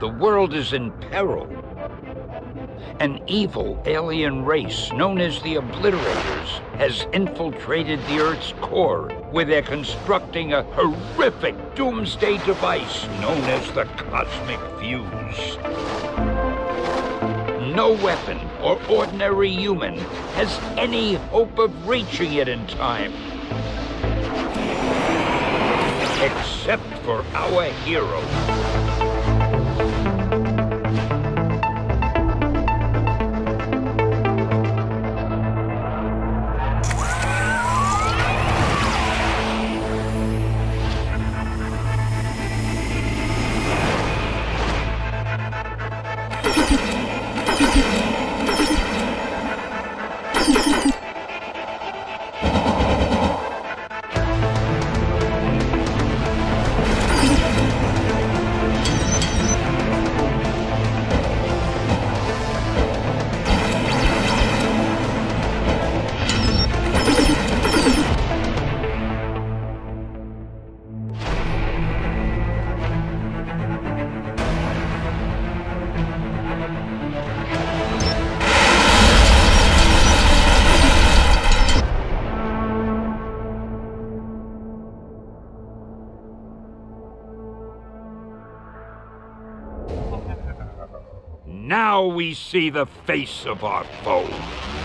The world is in peril. An evil alien race known as the Obliterators has infiltrated the Earth's core, where they're constructing a horrific doomsday device known as the Cosmic Fuse. No weapon or ordinary human has any hope of reaching it in time, except for our hero. Now we see the face of our foe.